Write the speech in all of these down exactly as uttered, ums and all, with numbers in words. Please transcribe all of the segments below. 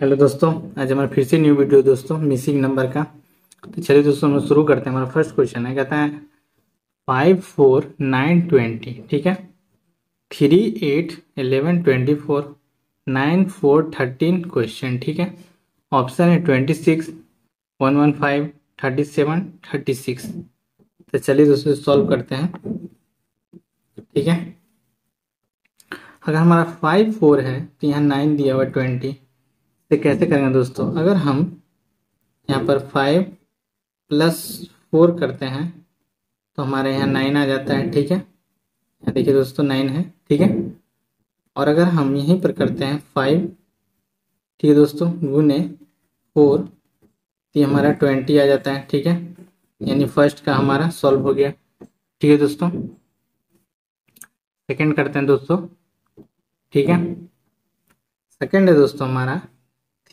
Hello दोस्तों, आज हमारा फिर से न्यू वीडियो दोस्तों मिसिंग नंबर का। तो चलिए दोस्तों हम शुरू करते हैं। हमारा फर्स्ट क्वेश्चन है, कहता है फाइव फोर नाइन ट्वेंटी, ठीक है, three eight eleven twenty four, nine four thirteen question, ठीक है। ऑप्शन है twenty six, one one five, thirty seven, thirty six. तो चलिए दोस्तों सॉल्व करते हैं, ठीक है। अगर हमारा फाइव फोर है तो यहाँ नाइन दिया हुआ ट्वेंटी, तो कैसे करेंगे दोस्तों। अगर हम यहाँ पर फाइव प्लस फोर करते हैं तो हमारे यहाँ नाइन आ जाता है, ठीक है। यहाँ देखिए दोस्तों नाइन है, ठीक है। और अगर हम यहीं पर करते हैं फाइव, ठीक है दोस्तों, गुने फोर, तो हमारा ट्वेंटी आ जाता है, ठीक है। यानी फर्स्ट का हमारा सॉल्व हो गया, ठीक है दोस्तों। सेकेंड करते हैं दोस्तों, ठीक है। सेकेंड है दोस्तों हमारा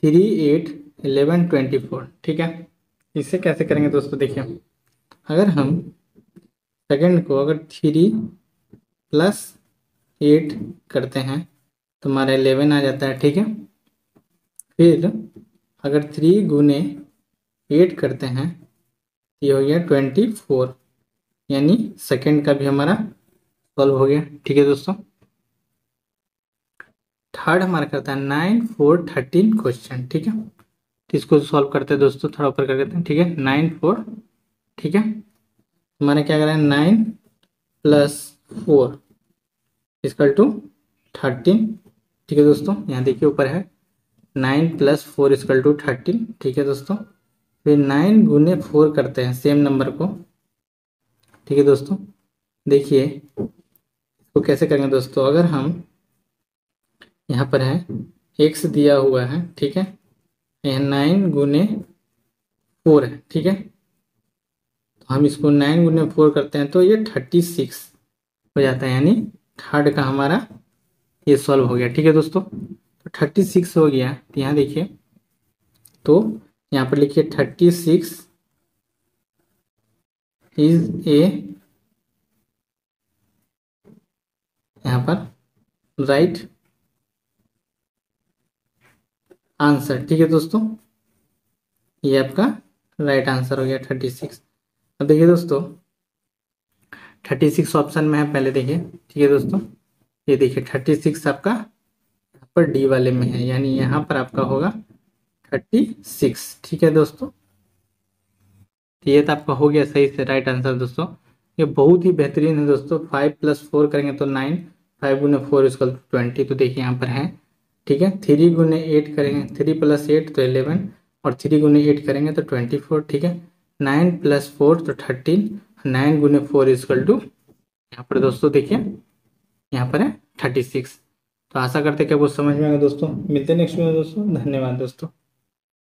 three eight eleven twenty four, ठीक है। इसे कैसे करेंगे दोस्तों, देखिए अगर हम सेकेंड को अगर थ्री प्लस एट करते हैं तो हमारा इलेवन आ जाता है, ठीक है। फिर अगर थ्री गुने एट करते हैं ये हो गया ट्वेंटी फोर, यानी सेकेंड का भी हमारा सॉल्व हो गया, ठीक है दोस्तों। थर्ड हमारा करता है नाइन फोर थर्टीन क्वेश्चन, ठीक है। तो इसको सॉल्व करते हैं दोस्तों, थोड़ा ऊपर कर देते हैं, ठीक है। नाइन फोर, ठीक है, हमारा क्या करें nine plus four equal to thirteen, ठीक है दोस्तों। यहाँ देखिए ऊपर है nine plus four equal to thirteen, ठीक है दोस्तों। फिर नाइन गुने फोर करते हैं सेम नंबर को, ठीक है दोस्तों। देखिए इसको कैसे करेंगे दोस्तों। अगर हम यहाँ पर है एक्स दिया हुआ है, ठीक है, यह नाइन गुने फोर है, ठीक है। तो हम इसको नाइन गुने फोर करते हैं तो ये थर्टी सिक्स हो जाता है, यानी थर्ड का हमारा ये सॉल्व हो गया, ठीक है दोस्तों। तो थर्टी सिक्स हो गया, तो यहाँ देखिए, तो यहाँ पर लिखिए थर्टी सिक्स इज ए यहाँ पर राइट आंसर, ठीक है दोस्तों। ये आपका राइट आंसर हो गया थर्टी सिक्स। अब देखिए दोस्तों थर्टी सिक्स ऑप्शन में है, पहले देखिए, ठीक है दोस्तों। ये देखिए थर्टी सिक्स आपका यहाँ पर डी वाले में है, यानी यहाँ पर आपका होगा थर्टी सिक्स, ठीक है दोस्तों। ये तो आपका हो गया सही से राइट आंसर दोस्तों। ये बहुत ही बेहतरीन है दोस्तों। फाइव प्लस फोर करेंगे तो नाइन, फाइव गुना फोर इसका ट्वेंटी, तो देखिए यहाँ पर है, ठीक है। थ्री गुने एट करेंगे, थ्री प्लस एट तो इलेवन, और थ्री गुने एट करेंगे तो ट्वेंटी फोर, ठीक है। नाइन प्लस फोर तो थर्टीन, नाइन गुने फोर इजकल टू यहाँ पर दोस्तों देखिए यहाँ पर है थर्टी सिक्स। तो आशा करते हैं कि वो समझ में आएगा दोस्तों। मिलते हैं नेक्स्ट वीडियो में दोस्तों। धन्यवाद दोस्तों।